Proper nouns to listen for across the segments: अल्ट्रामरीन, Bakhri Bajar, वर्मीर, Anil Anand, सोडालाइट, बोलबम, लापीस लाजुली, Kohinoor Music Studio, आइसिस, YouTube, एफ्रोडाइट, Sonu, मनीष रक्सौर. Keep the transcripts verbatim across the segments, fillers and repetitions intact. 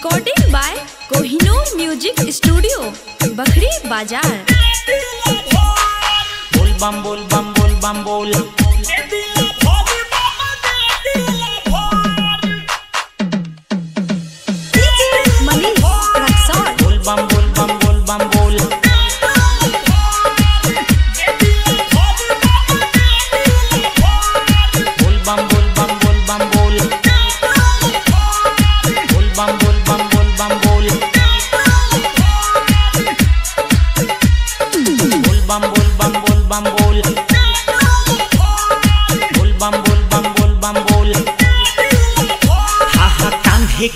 Recorded by Kohinoor Music Studio, Bakhri Bajar. Bol bam bol bam bol bam bol. Money, Raksar. Bol bam bol bam bol bam bol. Bol bam bol bam bol bam bol. Bol bam bol.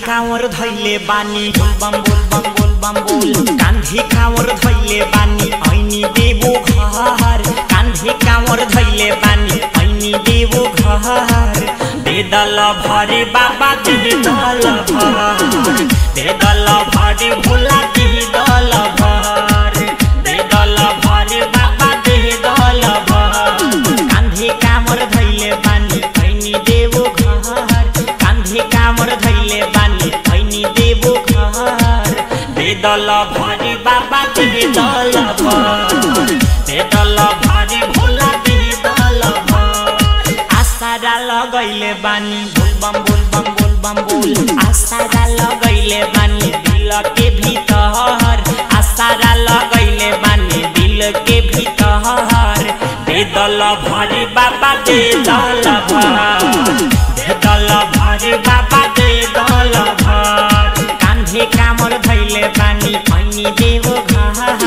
Kanwar धैले बानी बम बोल बम बोल बम बोल कांधी कांवर धैले बानी आईनी देवो घर कांधी कांवर धैले बानी आईनी देवो घर देदल भरी बाबा जी दल भर देदल भरी भोला जी दल भर देदल भरी बाबा जी दल भर कांधी कांवर धैले बानी आईनी देवो घर कांधी कांवर धैले दल भारी बाबा जी दल भार दे दल भारी भोला जी दल भार आसारा लगैले बानी बोल बम बोल बम बोल बम बोल आसारा लगैले बानी दिल के भीतर आसारा लगैले बानी दिल के भीतर दे दल भारी बाबा जी दल भार दे दल भारी बाबा जी दल भार कांधे कामर धैले आईनी देवो घर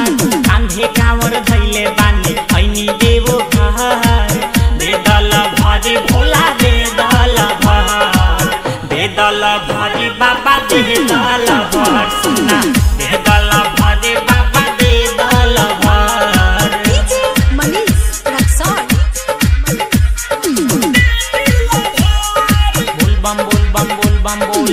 कांधे कांवर धैले बानी आईनी देवो घर दे दल भारी भोला दे दल भार दे दल भारी बाबा दे दल भार सुना दे दल भारी बाबा दे दल भार मनीष रक्सौर बोल बम बोल बम बोल बम बोल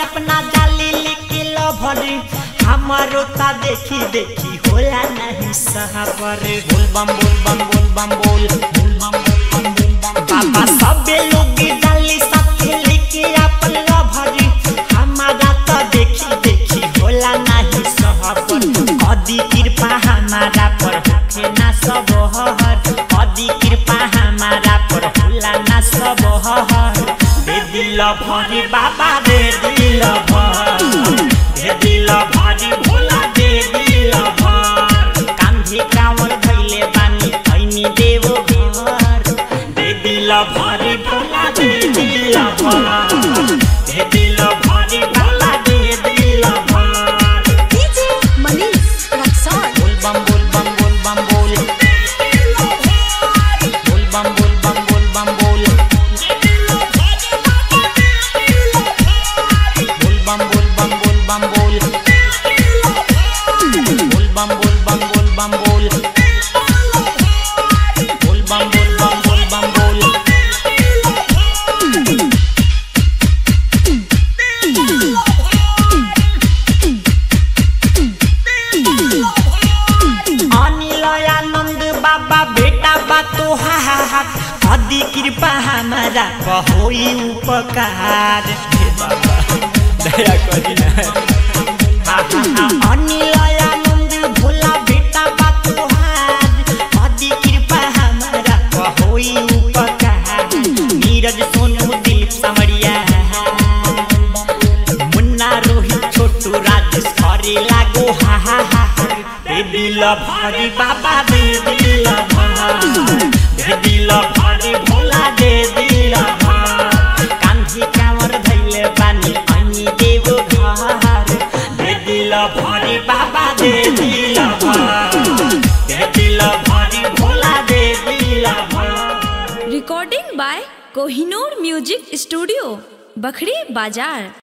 अपना जाली लेके लभरी हमारो ता देखी देखी होला नहीं सहबर बोल बम बोल बम बोल बम बोल बोल बम बोल बम बम बाबा सबे लोग जाली साथे लेके अपन लभरी हमारा ता देखी देखी होला नहीं सहबर कदी कृपा हमारा पर होखे ना सब हर कदी कृपा हमारा पर होला ना सब हर दे दिल भरी बाबा दे दिल भारी भोला दे दिल भार दे दिल भारी भोला दे दिल भार डीजे मनीष रक्सौर बोल बम बोल बम बोल बम बोल बोल बम बोल बम बोल बम बोल बोल बम बोल बम बोल बम बोल बोल बम बोल बम बोल बम बोल कदी कृपा हमारा होई उपकार दया करी ना अनिलयानंद भोला बेटा बतुहार कदी कृपा हमारा होई उपकार नीरज सोनू दिलीप सामरिया मुन्ना रोहित छोटू राजेश करे लागो हाहाहार दे दिल भारी बाबा दे दिल भारी दे दिल भारी भोला दे दिल भार कांधी कांवर धैले बानी आईनी देवो घर दे दिल भारी बाबा दे दिल भार दे दिल भारी भोला दे दिल भार recording by Kohinoor music studio Bakhri बाजार।